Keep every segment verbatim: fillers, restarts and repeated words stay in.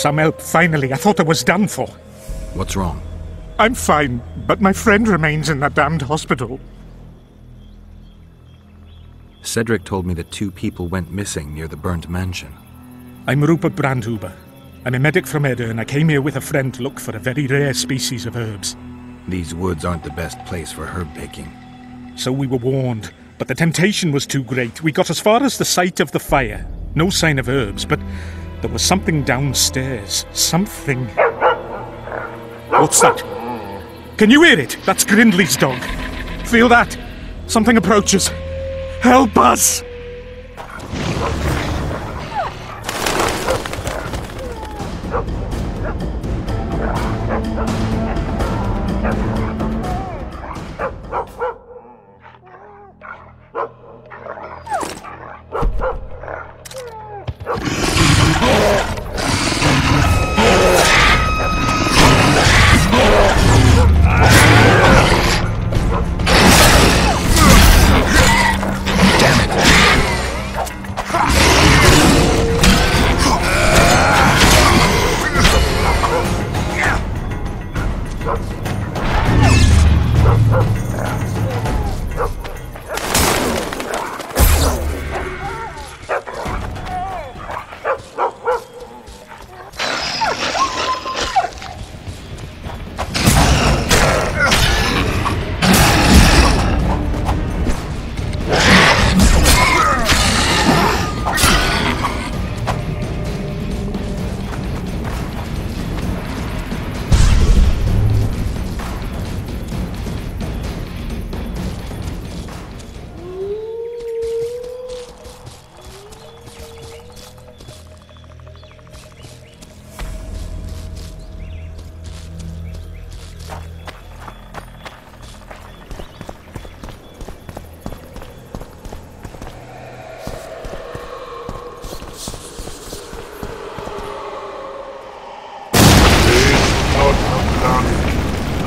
some help, finally. I thought I was done for. What's wrong? I'm fine, but my friend remains in that damned hospital. Cedric told me that two people went missing near the burnt mansion. I'm Rupert Brandhuber. I'm a medic from Edinburgh, and I came here with a friend to look for a very rare species of herbs. These woods aren't the best place for herb picking. So we were warned, but the temptation was too great. We got as far as the site of the fire. No sign of herbs, but there was something downstairs. Something... What's that? Can you hear it? That's Grindley's dog. Feel that? Something approaches. Help us!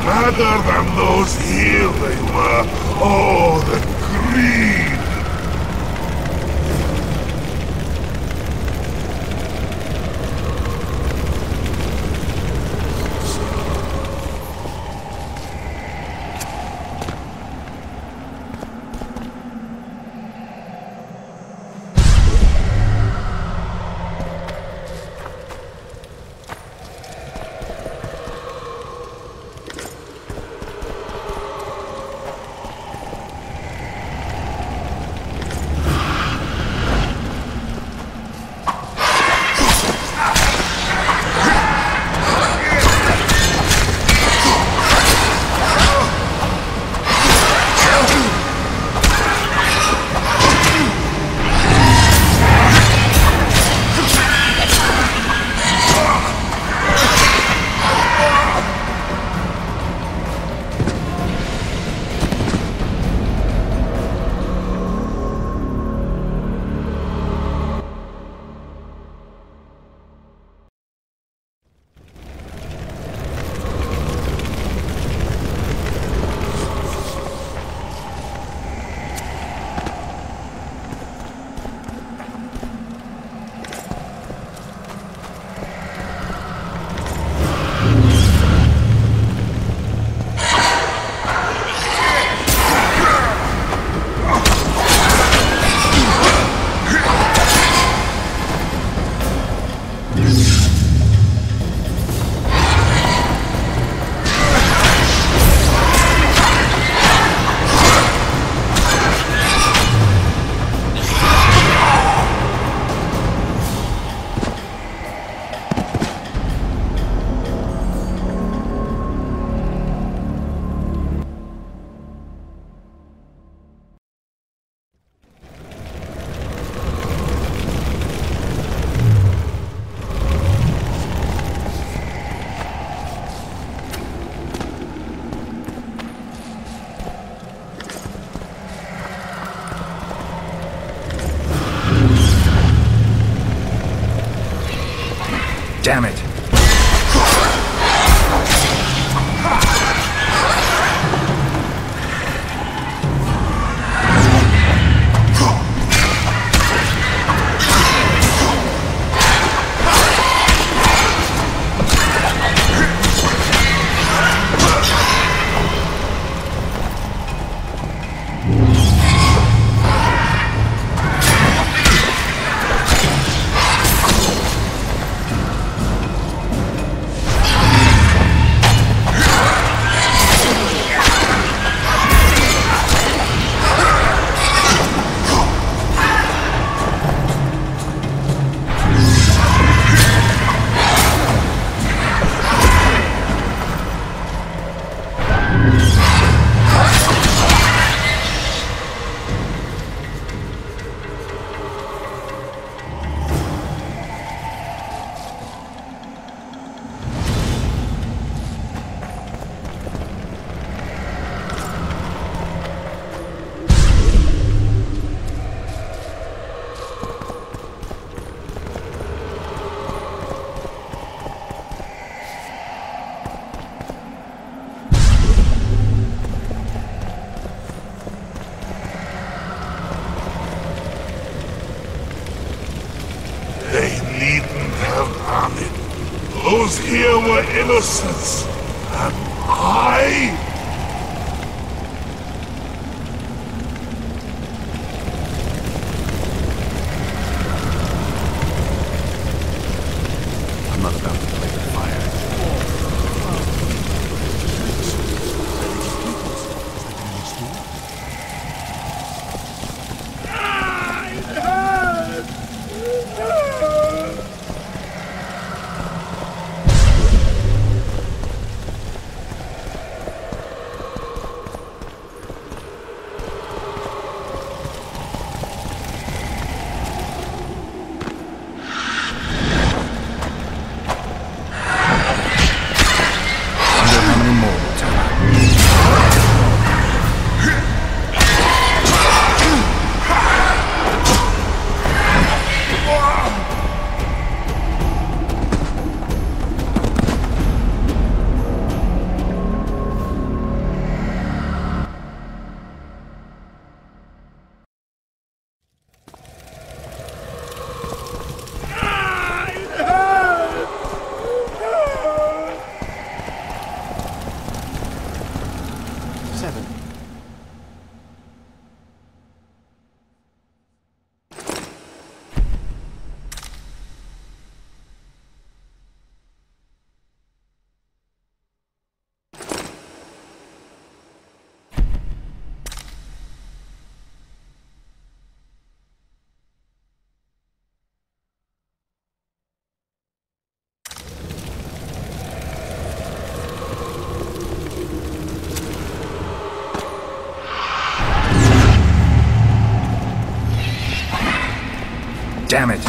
Rather than those here they were, oh, the greed! Damn it. They needn't have done it. Those here were innocents. And I... Damn it.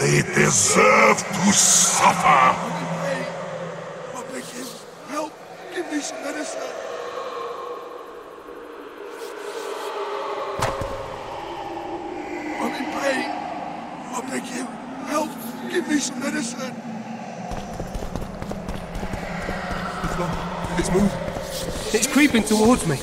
They deserve to suffer! Public, help! Give me some medicine! I'm in pain! Public, help! Give me some medicine! It's gone. It's moved. It's creeping towards me.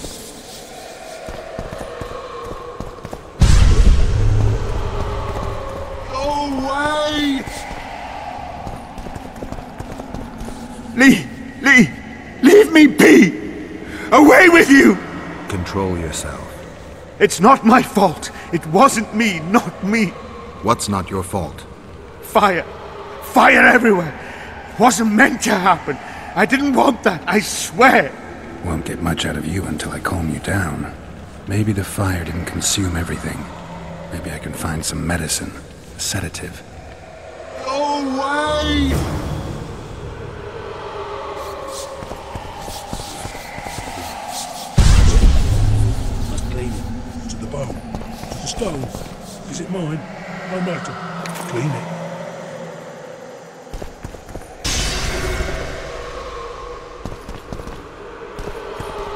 Away with you! Control yourself. It's not my fault. It wasn't me, not me. What's not your fault? Fire. Fire everywhere. It wasn't meant to happen. I didn't want that, I swear. Won't get much out of you until I calm you down. Maybe the fire didn't consume everything. Maybe I can find some medicine, a sedative. Go away! Stone. Is it mine? No matter. Clean it.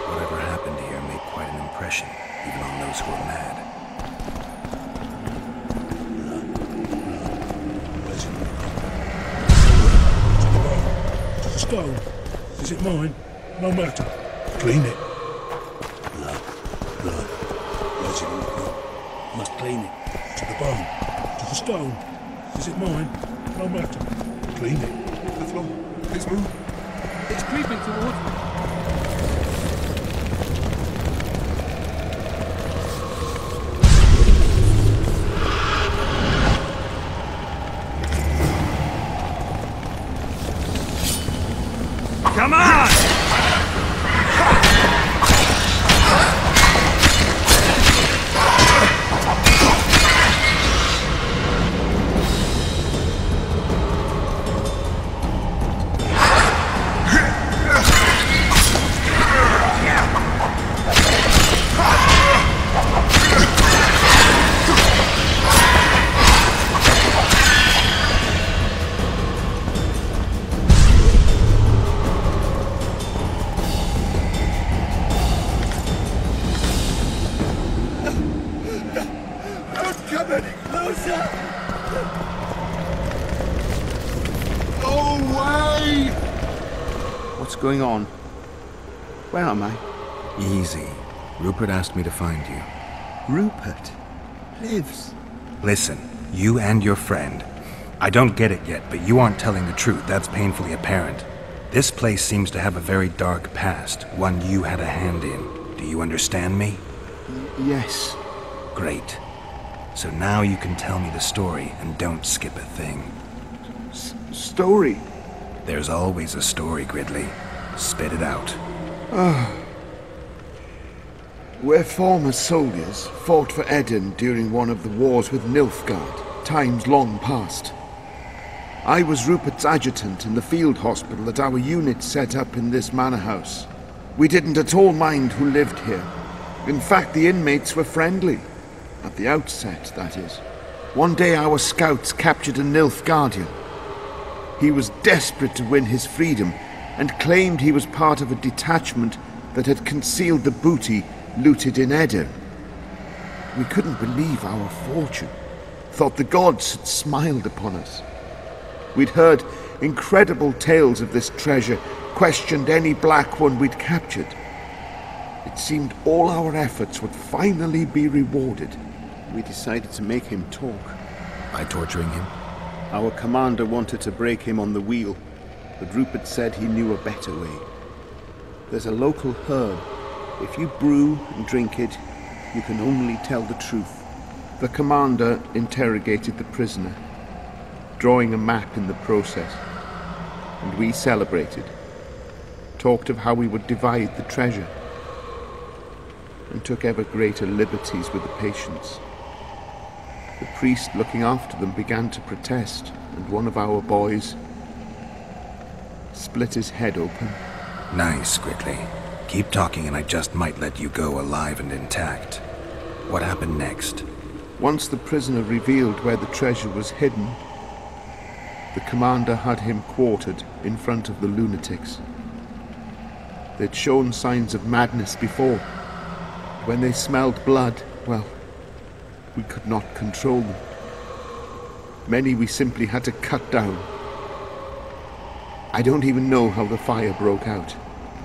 Whatever happened here made quite an impression, even on those who were mad. stone. Is it mine? No matter. Clean it. Blood. Blood. Blood's in all blood. Must clean it. To the bone. To the stone. Is it mine? No matter. Clean it. To the floor. Let's move. It's creeping towards me. Come on! What's going on? Where am I? Easy. Rupert asked me to find you. Rupert lives. Listen, you and your friend. I don't get it yet, but you aren't telling the truth. That's painfully apparent. This place seems to have a very dark past, one you had a hand in. Do you understand me? Y- yes. Great. So now you can tell me the story and don't skip a thing. S- story? There's always a story, Grindley. Spit it out. Oh. We're former soldiers, fought for Edin during one of the wars with Nilfgaard, times long past. I was Rupert's adjutant in the field hospital that our unit set up in this manor house. We didn't at all mind who lived here. In fact, the inmates were friendly. At the outset, that is. One day our scouts captured a Nilfgaardian. He was desperate to win his freedom, and claimed he was part of a detachment that had concealed the booty looted in Edinburgh. We couldn't believe our fortune, thought the gods had smiled upon us. We'd heard incredible tales of this treasure, questioned any black one we'd captured. It seemed all our efforts would finally be rewarded. We decided to make him talk. By torturing him? Our commander wanted to break him on the wheel, but Rupert said he knew a better way. There's a local herb. If you brew and drink it, you can only tell the truth. The commander interrogated the prisoner, drawing a map in the process, and we celebrated. Talked of how we would divide the treasure, and took ever greater liberties with the patients. The priest looking after them began to protest, and one of our boys split his head open. Nice, Grindley. Keep talking and I just might let you go alive and intact. What happened next? Once the prisoner revealed where the treasure was hidden, the commander had him quartered in front of the lunatics. They'd shown signs of madness before. When they smelled blood, well, we could not control them. Many we simply had to cut down. I don't even know how the fire broke out.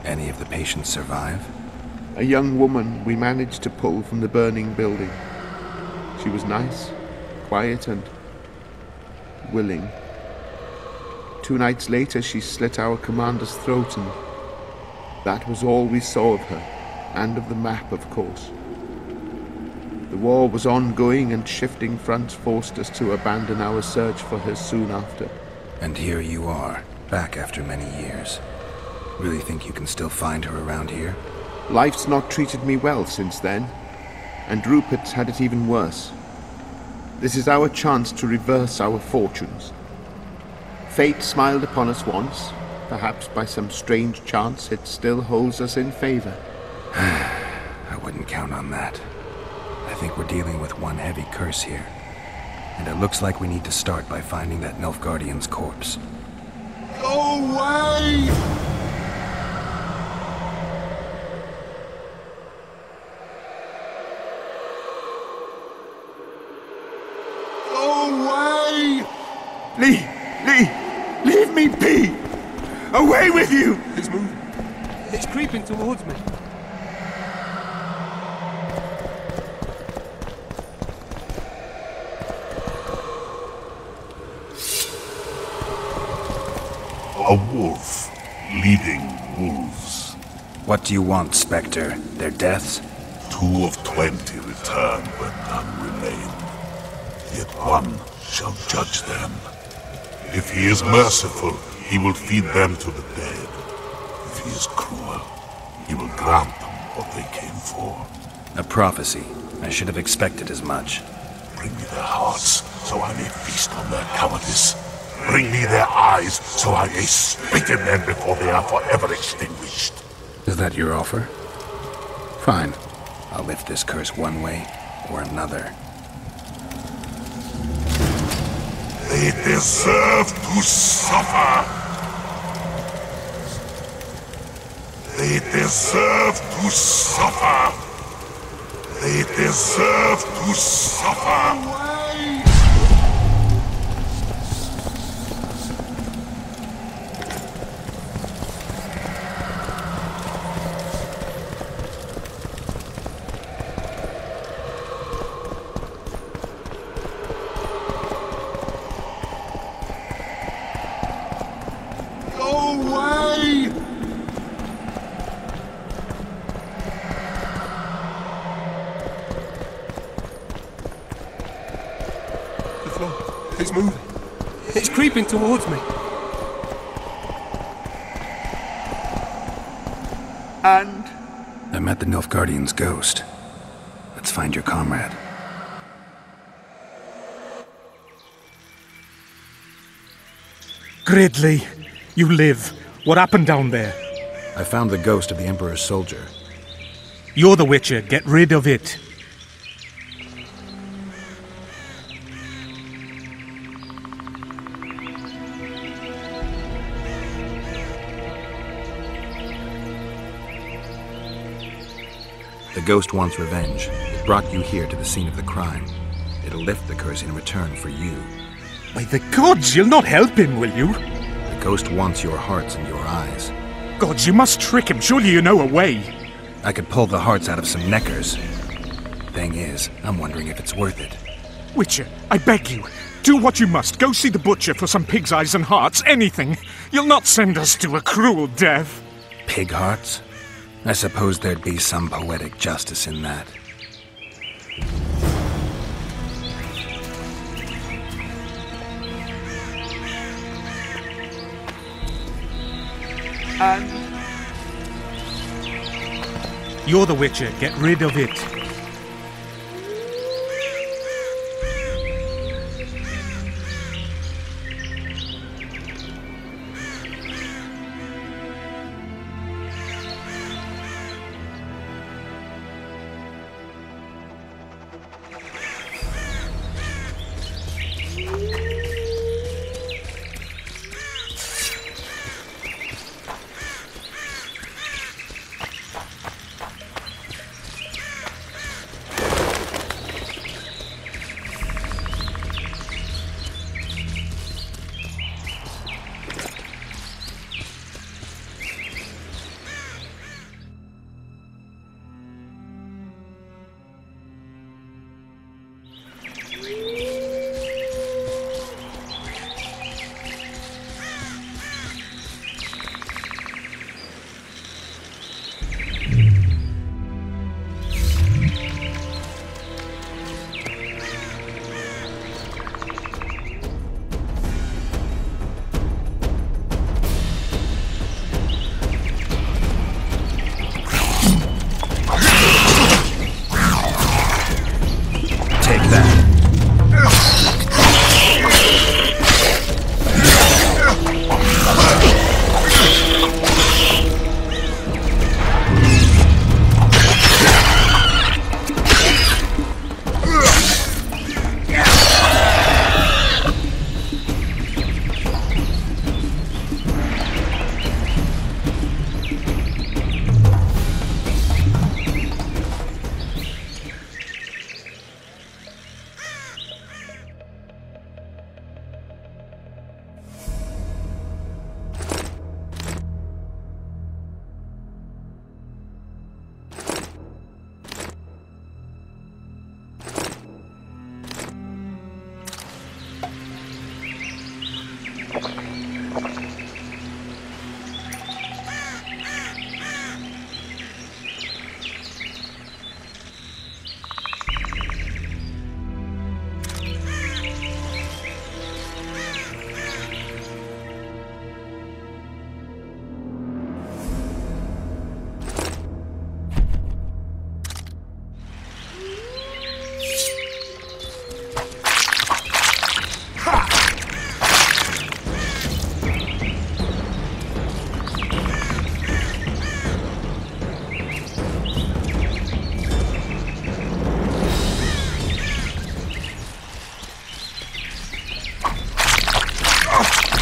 Any of the patients survive? A young woman we managed to pull from the burning building. She was nice, quiet, and willing. Two nights later, she slit our commander's throat, and that was all we saw of her, and of the map, of course. The war was ongoing, and shifting fronts forced us to abandon our search for her soon after. And here you are, back after many years. Really think you can still find her around here? Life's not treated me well since then, and Rupert's had it even worse. This is our chance to reverse our fortunes. Fate smiled upon us once. Perhaps by some strange chance it still holds us in favor. I wouldn't count on that. I think we're dealing with one heavy curse here. And it looks like we need to start by finding that Nilfgaardian's corpse. Go away! Go away! Leave, leave, leave me be! Away with you! It's moving. It's creeping towards me. A wolf leading wolves. What do you want, Spectre? Their deaths? Two of twenty return, but none remain. Yet one shall judge them. If he is merciful, he will feed them to the dead. If he is cruel, he will grant them what they came for. A prophecy. I should have expected as much. Bring me their hearts, so I may feast on their cowardice. Bring me their eyes, so I may spit in them before they are forever extinguished. Is that your offer? Fine. I'll lift this curse one way or another. They deserve to suffer! They deserve to suffer! They deserve to suffer! It's moving. It's creeping towards me. And? I met the Nilfgaardian's ghost. Let's find your comrade. Grindley, you live. What happened down there? I found the ghost of the Emperor's soldier. You're the Witcher. Get rid of it. The ghost wants revenge. It brought you here to the scene of the crime. It'll lift the curse in return for you. By the gods, you'll not help him, will you? The ghost wants your hearts and your eyes. Gods, you must trick him. Surely you know a way. I could pull the hearts out of some neckers. Thing is, I'm wondering if it's worth it. Witcher, I beg you. Do what you must. Go see the butcher for some pig's eyes and hearts. Anything. You'll not send us to a cruel death. Pig hearts? I suppose there'd be some poetic justice in that. And? You're the Witcher. Get rid of it. Ow!